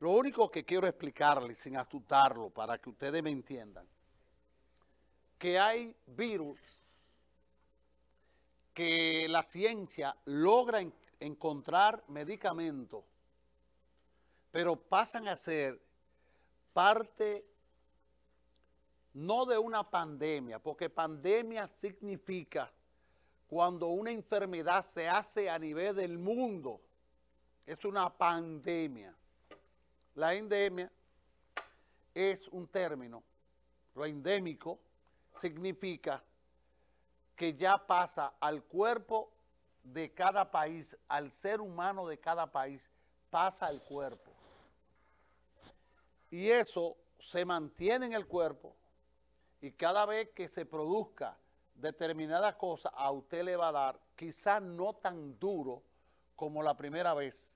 Lo único que quiero explicarles, sin asustarlo, para que ustedes me entiendan, que hay virus que la ciencia logra encontrar medicamentos, pero pasan a ser parte no de una pandemia, porque pandemia significa cuando una enfermedad se hace a nivel del mundo. Es una pandemia. La endemia es un término. Lo endémico significa que ya pasa al cuerpo de cada país, al ser humano de cada país, pasa al cuerpo. Y eso se mantiene en el cuerpo y cada vez que se produzca determinada cosa a usted le va a dar, quizás no tan duro como la primera vez,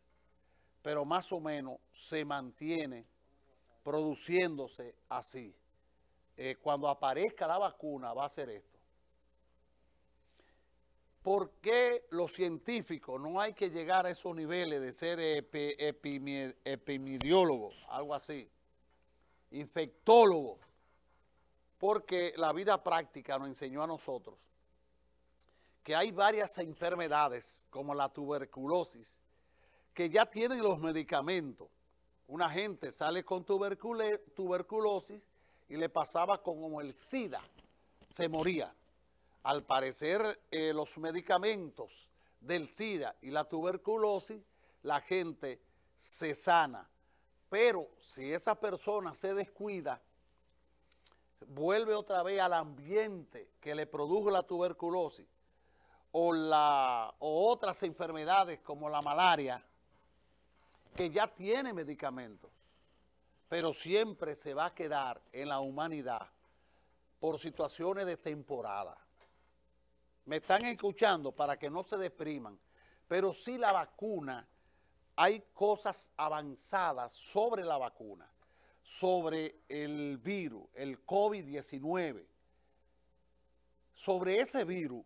pero más o menos se mantiene produciéndose así. Cuando aparezca la vacuna va a ser esto. ¿Por qué los científicos no hay que llegar a esos niveles de ser epidemiólogos, algo así, infectólogos? Porque la vida práctica nos enseñó a nosotros que hay varias enfermedades, como la tuberculosis, que ya tienen los medicamentos. Una gente sale con tuberculosis y le pasaba como el SIDA, se moría. Al parecer, los medicamentos del SIDA y la tuberculosis, la gente se sana. Pero si esa persona se descuida, vuelve otra vez al ambiente que le produjo la tuberculosis o otras enfermedades como la malaria, que ya tiene medicamentos, pero siempre se va a quedar en la humanidad por situaciones de temporada. Me están escuchando para que no se depriman, pero sí la vacuna, hay cosas avanzadas sobre la vacuna, sobre el virus, el COVID-19. Sobre ese virus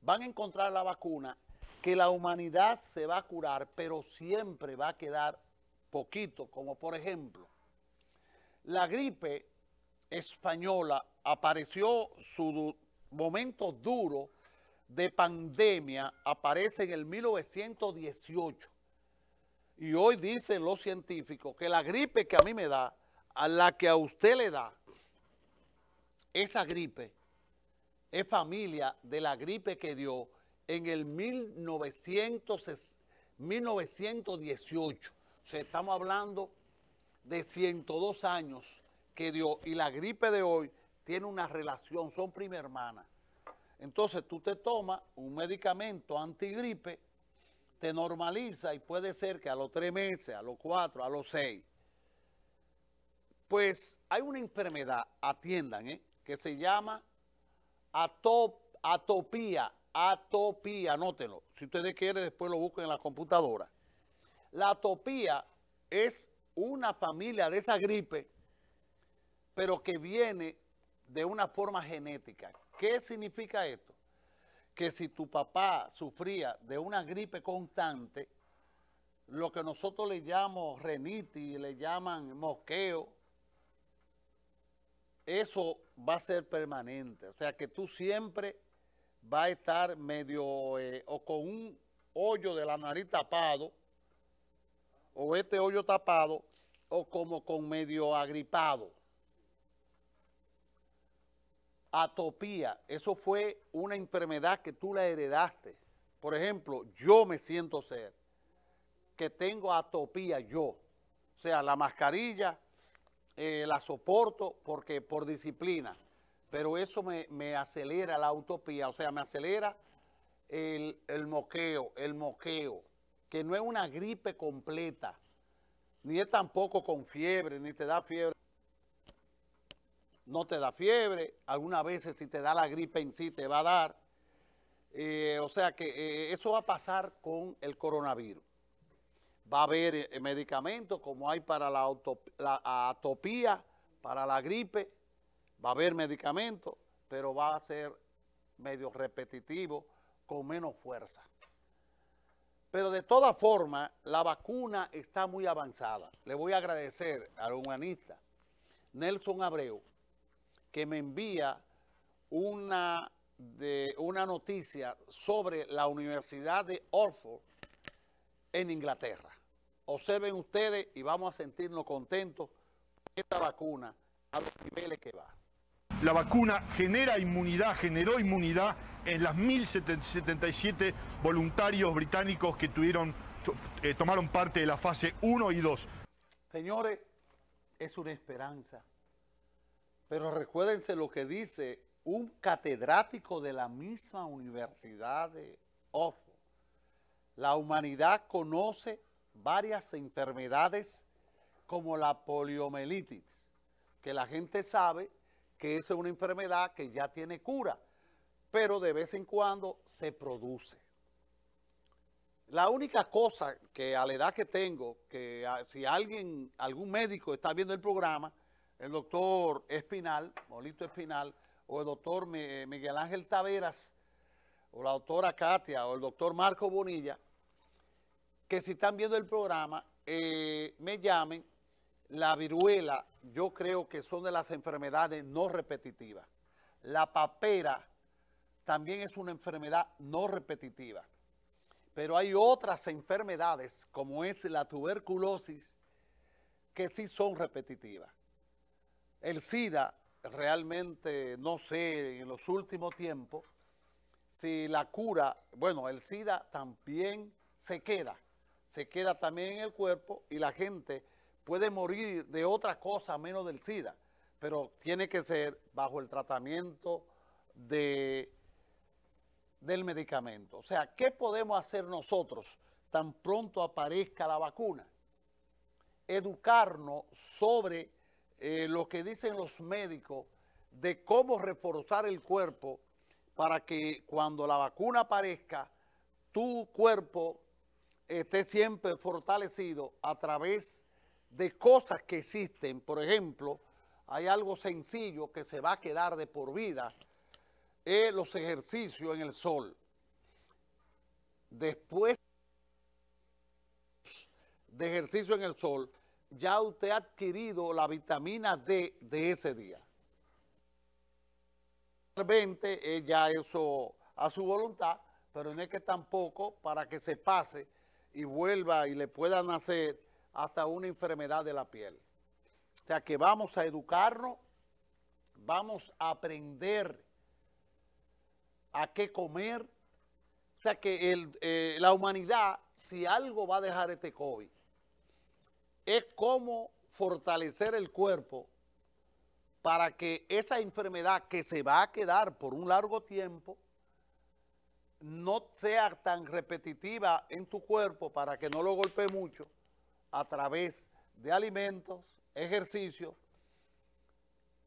van a encontrar la vacuna que la humanidad se va a curar, pero siempre va a quedar poquito, como por ejemplo, la gripe española apareció su momento duro de pandemia, aparece en el 1918. Y hoy dicen los científicos que la gripe que a mí me da, a la que a usted le da, esa gripe es familia de la gripe que dio en el 1918. O sea, estamos hablando de 102 años que dio. Y la gripe de hoy tiene una relación, son prima hermana. Entonces, tú te tomas un medicamento antigripe, te normaliza y puede ser que a los 3 meses, a los 4, a los 6. Pues hay una enfermedad, atiendan, que se llama atopía. Atopía, anótenlo. Si ustedes quieren, después lo busquen en la computadora. La atopía es una familia de esa gripe, pero que viene de una forma genética. ¿Qué significa esto? Que si tu papá sufría de una gripe constante, lo que nosotros le llamamos renitis, le llaman mosqueo, eso va a ser permanente. O sea que tú siempre vas a estar medio o con un hoyo de la nariz tapado, o este hoyo tapado, o como con medio agripado. Atopía, eso fue una enfermedad que tú la heredaste. Por ejemplo, yo me siento que tengo atopía yo. O sea, la mascarilla la soporto porque por disciplina, pero eso me acelera la atopía, o sea, me acelera el moqueo, que no es una gripe completa, ni es tampoco con fiebre, ni te da fiebre. No te da fiebre, algunas veces si te da la gripe en sí te va a dar. O sea que eso va a pasar con el coronavirus. Va a haber medicamentos como hay para la atopía, para la gripe. Va a haber medicamentos, pero va a ser medio repetitivo, con menos fuerza. Pero de todas formas, la vacuna está muy avanzada. Le voy a agradecer al humanista Nelson Abreu, que me envía una noticia sobre la Universidad de Oxford en Inglaterra. Observen ustedes y vamos a sentirnos contentos con esta vacuna a los niveles que va. La vacuna genera inmunidad, generó inmunidad en las 1.077 voluntarios británicos que tomaron parte de la fase 1 y 2. Señores, es una esperanza. Pero recuérdense lo que dice un catedrático de la misma Universidad de Oxford. La humanidad conoce varias enfermedades como la poliomielitis, que la gente sabe que es una enfermedad que ya tiene cura, pero de vez en cuando se produce. La única cosa que a la edad que tengo, que si algún médico está viendo el programa, el doctor Espinal, Molito Espinal, o el doctor Miguel Ángel Taveras, o la doctora Katia, o el doctor Marco Bonilla, que si están viendo el programa, me llamen. La viruela, yo creo que son de las enfermedades no repetitivas. La papera también es una enfermedad no repetitiva. Pero hay otras enfermedades, como es la tuberculosis, que sí son repetitivas. El SIDA, realmente no sé en los últimos tiempos si la cura, bueno, el SIDA también se queda también en el cuerpo y la gente puede morir de otra cosa menos del SIDA, pero tiene que ser bajo el tratamiento del medicamento. O sea, ¿qué podemos hacer nosotros tan pronto aparezca la vacuna? Educarnos sobre lo que dicen los médicos de cómo reforzar el cuerpo para que cuando la vacuna aparezca, tu cuerpo esté siempre fortalecido a través de cosas que existen. Por ejemplo, hay algo sencillo que se va a quedar de por vida, los ejercicios en el sol. Después de ejercicio en el sol, ya usted ha adquirido la vitamina D de ese día. Realmente ya eso a su voluntad, pero no es que tampoco para que se pase y vuelva y le puedan hacer hasta una enfermedad de la piel. O sea que vamos a educarnos, vamos a aprender a qué comer. O sea que la humanidad, si algo va a dejar este COVID, es cómo fortalecer el cuerpo para que esa enfermedad que se va a quedar por un largo tiempo no sea tan repetitiva en tu cuerpo para que no lo golpee mucho, a través de alimentos, ejercicio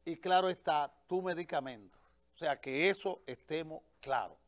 y claro está, tu medicamento. O sea, que eso estemos claros.